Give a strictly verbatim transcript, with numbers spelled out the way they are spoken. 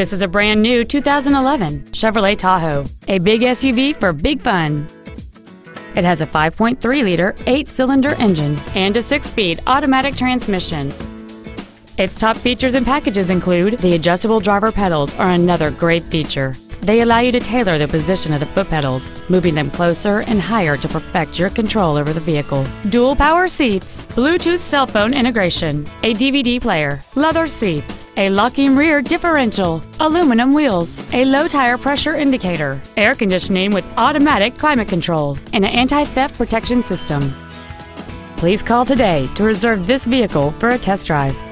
This is a brand new two thousand eleven Chevrolet Tahoe, a big S U V for big fun. It has a five point three liter eight-cylinder engine and a six-speed automatic transmission. Its top features and packages include the adjustable driver pedals are another great feature. They allow you to tailor the position of the foot pedals, moving them closer and higher to perfect your control over the vehicle. Dual power seats, Bluetooth cell phone integration, a D V D player, leather seats, a locking rear differential, aluminum wheels, a low tire pressure indicator, air conditioning with automatic climate control, and an anti-theft protection system. Please call today to reserve this vehicle for a test drive.